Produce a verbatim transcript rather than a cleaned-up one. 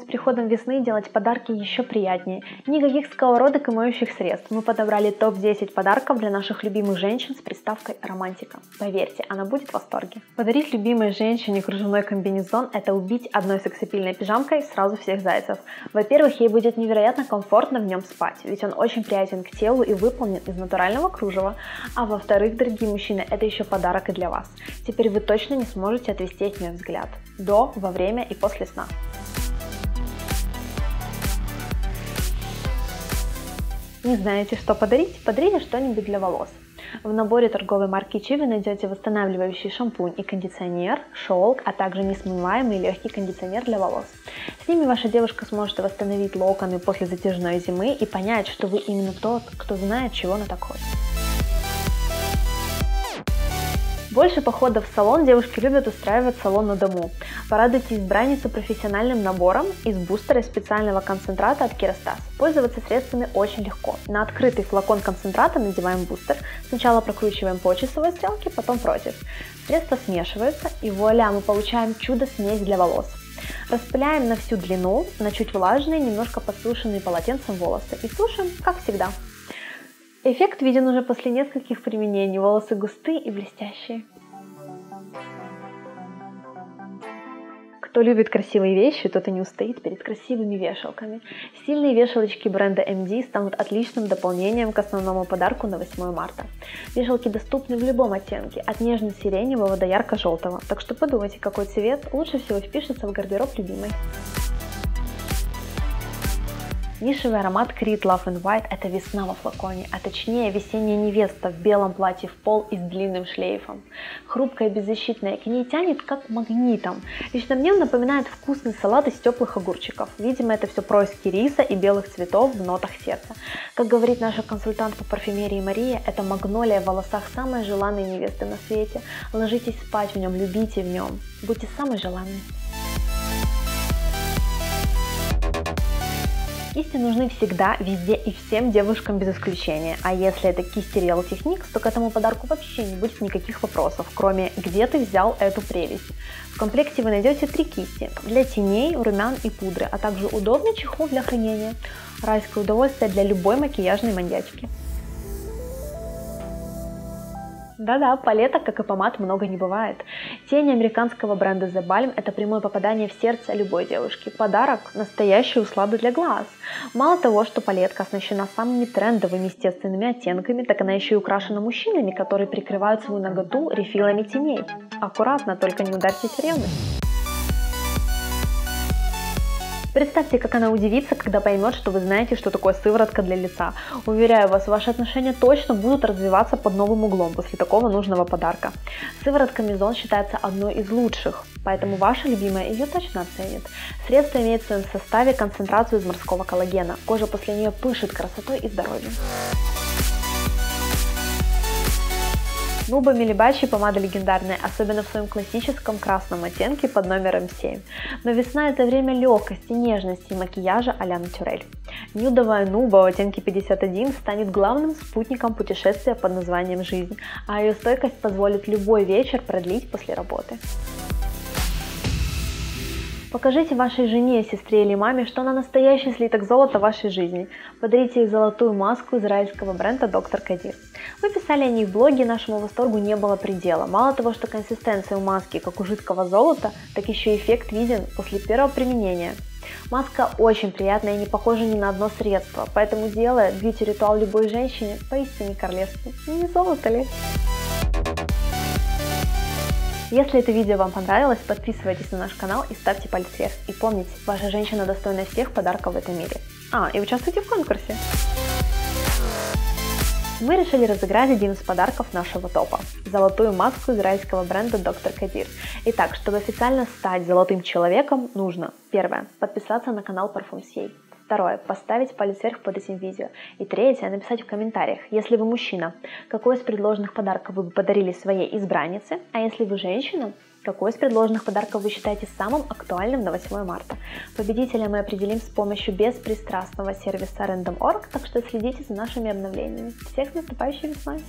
С приходом весны делать подарки еще приятнее. Никаких сковородок и моющих средств. Мы подобрали топ десять подарков для наших любимых женщин с приставкой «романтика». Поверьте, она будет в восторге. Подарить любимой женщине кружевной комбинезон – это убить одной сексапильной пижамкой сразу всех зайцев. Во-первых, ей будет невероятно комфортно в нем спать, ведь он очень приятен к телу и выполнен из натурального кружева. А во-вторых, дорогие мужчины, это еще подарок и для вас. Теперь вы точно не сможете отвести от нее взгляд. До, во время и после сна. Не знаете, что подарить? Подарите что-нибудь для волос. В наборе торговой марки Чи вы найдете восстанавливающий шампунь и кондиционер, шелк, а также несмываемый легкий кондиционер для волос. С ними ваша девушка сможет восстановить локоны после затяжной зимы и понять, что вы именно тот, кто знает, чего она так хочет. Больше походов в салон девушки любят устраивать салон на дому. Порадуйте избранницу профессиональным набором из бустера специального концентрата от Kerastase. Пользоваться средствами очень легко. На открытый флакон концентрата надеваем бустер, сначала прокручиваем по часовой стрелке, потом против. Средства смешиваются, и вуаля, мы получаем чудо-смесь для волос. Распыляем на всю длину, на чуть влажные, немножко подсушенные полотенцем волосы и сушим, как всегда. Эффект виден уже после нескольких применений, волосы густые и блестящие. Кто любит красивые вещи, тот и не устоит перед красивыми вешалками. Стильные вешалочки бренда эм ди станут отличным дополнением к основному подарку на восьмое марта. Вешалки доступны в любом оттенке, от нежно-сиреневого до ярко-желтого, так что подумайте, какой цвет лучше всего впишется в гардероб любимой. Нишевый аромат Creed Love in White – это весна во флаконе, а точнее весенняя невеста в белом платье в пол и с длинным шлейфом. Хрупкая и беззащитная, к ней тянет как магнитом. Лично мне он напоминает вкусный салат из теплых огурчиков. Видимо, это все происки риса и белых цветов в нотах сердца. Как говорит наша консультант по парфюмерии Мария, это магнолия в волосах самой желанной невесты на свете. Ложитесь спать в нем, любите в нем, будьте самой желанной. Кисти нужны всегда, везде и всем девушкам без исключения. А если это кисти Real Techniques, то к этому подарку вообще не будет никаких вопросов, кроме «где ты взял эту прелесть?». В комплекте вы найдете три кисти для теней, румян и пудры, а также удобный чехол для хранения. Райское удовольствие для любой макияжной маньячки. Да-да, палеток, как и помад, много не бывает. Тени американского бренда The Balm – это прямое попадание в сердце любой девушки. Подарок – настоящая услада для глаз. Мало того, что палетка оснащена самыми трендовыми естественными оттенками, так она еще и украшена мужчинами, которые прикрывают свою наготу рефилами теней. Аккуратно, только не ударьтесь ревность. Представьте, как она удивится, когда поймет, что вы знаете, что такое сыворотка для лица. Уверяю вас, ваши отношения точно будут развиваться под новым углом после такого нужного подарка. Сыворотка Mizon считается одной из лучших, поэтому ваша любимая ее точно оценит. Средство имеет в своем составе концентрацию из морского коллагена. Кожа после нее пышет красотой и здоровьем. NouBa Millebaci помада легендарная, особенно в своем классическом красном оттенке под номером семь. Но весна – это время легкости, нежности и макияжа а-ля натюрель. Нюдовая NouBa в оттенке пятьдесят один станет главным спутником путешествия под названием «Жизнь», а ее стойкость позволит любой вечер продлить после работы. Покажите вашей жене, сестре или маме, что она настоящий слиток золота вашей жизни. Подарите ей золотую маску израильского бренда доктор Кадир. Мы писали о ней в блоге, и нашему восторгу не было предела. Мало того, что консистенция у маски как у жидкого золота, так еще эффект виден после первого применения. Маска очень приятная и не похожа ни на одно средство, поэтому делая бьюти-ритуал любой женщине поистине королевский. Не золото ли? Если это видео вам понравилось, подписывайтесь на наш канал и ставьте палец вверх. И помните, ваша женщина достойна всех подарков в этом мире. А, и участвуйте в конкурсе! Мы решили разыграть один из подарков нашего топа – золотую маску израильского бренда доктор Kadir. Итак, чтобы официально стать золотым человеком, нужно: первое – подписаться на канал Parfums точка ю а, второе – поставить палец вверх под этим видео, и третье – написать в комментариях, если вы мужчина, какой из предложенных подарков вы бы подарили своей избраннице, а если вы женщина, какой из предложенных подарков вы считаете самым актуальным на восьмое марта. Победителя мы определим с помощью беспристрастного сервиса рандом точка орг, так что следите за нашими обновлениями. Всех с наступающей весной!